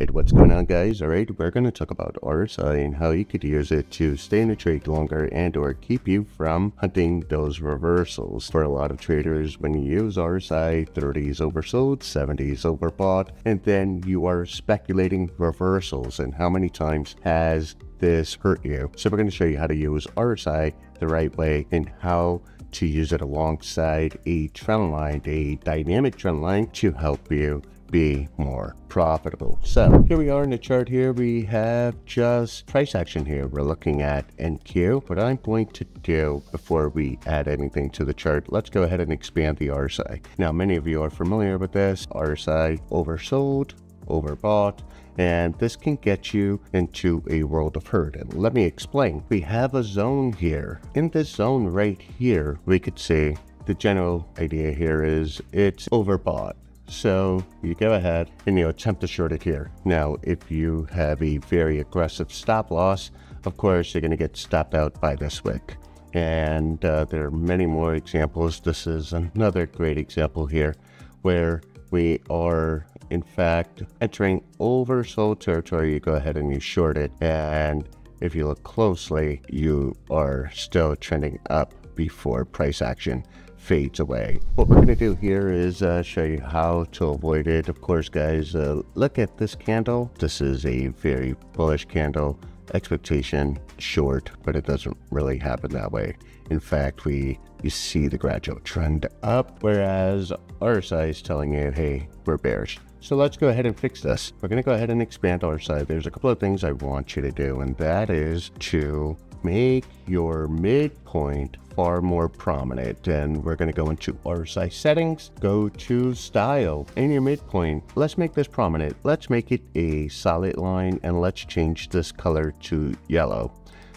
Hey, what's going on, guys? Alright, we're going to talk about RSI and how you could use it to stay in a trade longer and or keep you from hunting those reversals. For a lot of traders, when you use RSI, 30s oversold, 70s overbought, and then you are speculating reversals. And how many times has this hurt you? So we're going to show you how to use RSI the right way and how to use it alongside a trend line, a dynamic trend line, to help you be more profitable. So here we are in the chart. Here we have just price action. Here we're looking at NQ. What I'm going to do before we add anything to the chart, let's go ahead and expand the RSI. Now, many of you are familiar with this RSI: oversold, overbought, and this can get you into a world of hurt. And let me explain. We have a zone here. In this zone right here, we could see the general idea here is it's overbought. So you go ahead and you attempt to short it here. Now, if you have a very aggressive stop loss, of course, you're going to get stopped out by this wick. And there are many more examples. This is another great example here where we are, in fact, entering oversold territory. You go ahead and you short it. And if you look closely, you are still trending up before price action fades away. What we're going to do here is show you how to avoid it. Of course, guys, look at this candle. This is a very bullish candle, expectation short, but it doesn't really happen that way. In fact, you see the gradual trend up, whereas RSI is telling you, hey, we're bearish. So let's go ahead and fix this. We're going to go ahead and expand RSI. There's a couple of things I want you to do, and that is to make your midpoint far more prominent. And we're going to go into RSI settings, go to style, and your midpoint. Let's make this prominent. Let's make it a solid line, and let's change this color to yellow.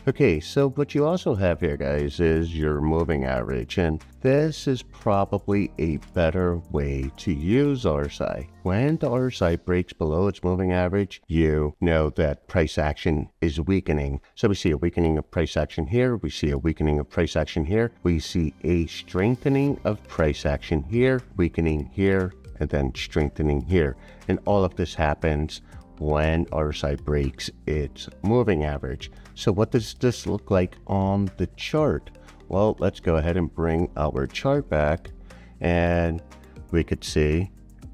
Okay, so what you also have here, guys, is your moving average, and this is probably a better way to use RSI. When the RSI breaks below its moving average, you know that price action is weakening. So we see a weakening of price action here. We see a weakening of price action here. We see a strengthening of price action here, weakening here, and then strengthening here. And all of this happens when RSI breaks its moving average. So what does this look like on the chart? Well, let's go ahead and bring our chart back, and we could see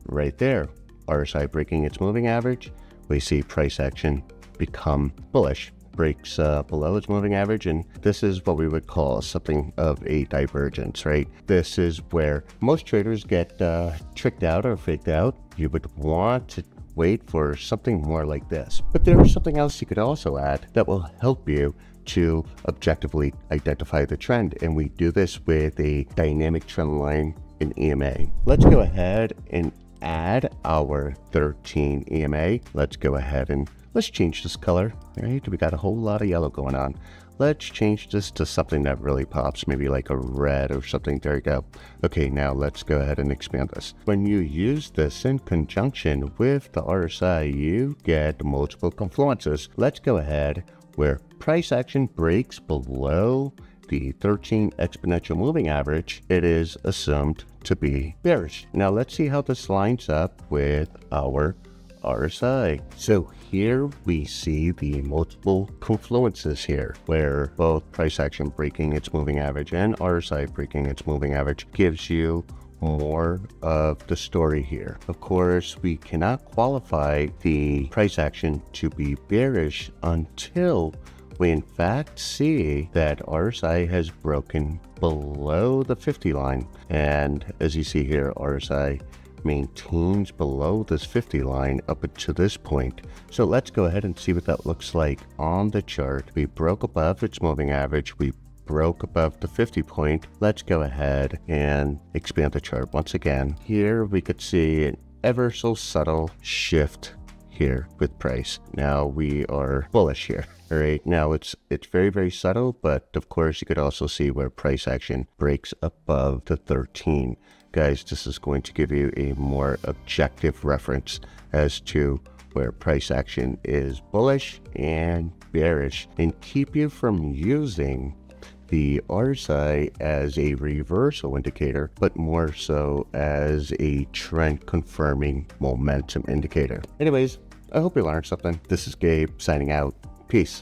right there, RSI breaking its moving average. We see price action become bullish, breaks below its moving average, and this is what we would call something of a divergence, right? This is where most traders get tricked out or faked out. You would want to wait for something more like this. But there's something else you could also add that will help you to objectively identify the trend, and we do this with a dynamic trend line in EMA. Let's go ahead and add our 13 EMA. Let's go ahead and let's change this color. All right, we got a whole lot of yellow going on. Let's change this to something that really pops, maybe like a red or something. There you go. Okay, now let's go ahead and expand this. When you use this in conjunction with the RSI, you get multiple confluences. Let's go ahead where price action breaks below the 13 exponential moving average. It is assumed to be bearish. Now let's see how this lines up with our RSI. So here we see the multiple confluences here, where both price action breaking its moving average and RSI breaking its moving average gives you more of the story here. Of course, we cannot qualify the price action to be bearish until we in fact see that RSI has broken below the 50 line. And as you see here, RSI maintains below this 50 line up to this point. So let's go ahead and see what that looks like on the chart. We broke above its moving average. We broke above the 50 point. Let's go ahead and expand the chart once again. Here we could see an ever so subtle shift here with price. Now we are bullish here. All right, now it's very, very subtle, but of course you could also see where price action breaks above the 13. Guys, this is going to give you a more objective reference as to where price action is bullish and bearish, and keep you from using the RSI as a reversal indicator, but more so as a trend confirming momentum indicator. Anyways, I hope you learned something. This is Gabe signing out. Peace.